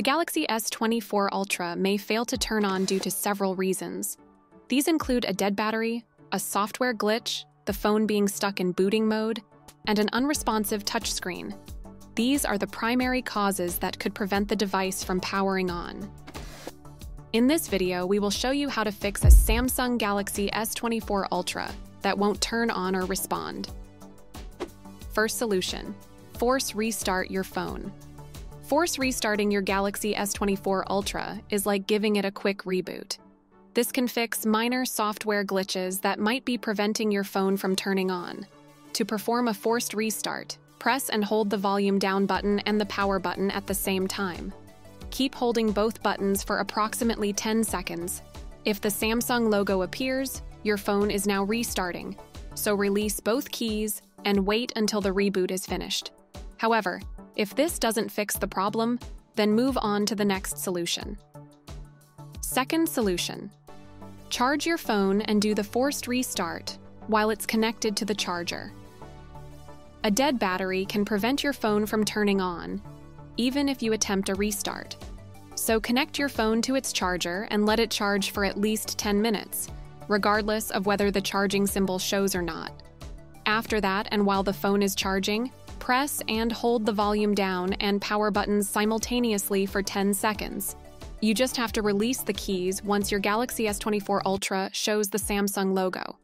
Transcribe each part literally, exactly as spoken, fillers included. The Galaxy S twenty-four Ultra may fail to turn on due to several reasons. These include a dead battery, a software glitch, the phone being stuck in booting mode, and an unresponsive touchscreen. These are the primary causes that could prevent the device from powering on. In this video, we will show you how to fix a Samsung Galaxy S twenty-four Ultra that won't turn on or respond. First solution: force restart your phone. Force restarting your Galaxy S twenty-four Ultra is like giving it a quick reboot. This can fix minor software glitches that might be preventing your phone from turning on. To perform a forced restart, press and hold the volume down button and the power button at the same time. Keep holding both buttons for approximately ten seconds. If the Samsung logo appears, your phone is now restarting, so release both keys and wait until the reboot is finished. However, if this doesn't fix the problem, then move on to the next solution. Second solution: charge your phone and do the forced restart while it's connected to the charger. A dead battery can prevent your phone from turning on, even if you attempt a restart. So connect your phone to its charger and let it charge for at least ten minutes, regardless of whether the charging symbol shows or not. After that, and while the phone is charging, press and hold the volume down and power buttons simultaneously for ten seconds. You just have to release the keys once your Galaxy S twenty-four Ultra shows the Samsung logo.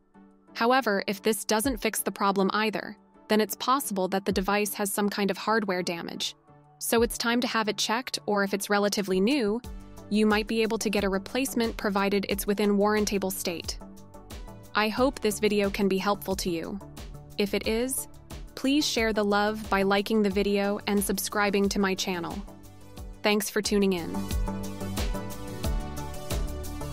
However, if this doesn't fix the problem either, then it's possible that the device has some kind of hardware damage. So it's time to have it checked, or if it's relatively new, you might be able to get a replacement provided it's within warrantable state. I hope this video can be helpful to you. If it is, please share the love by liking the video and subscribing to my channel. Thanks for tuning in.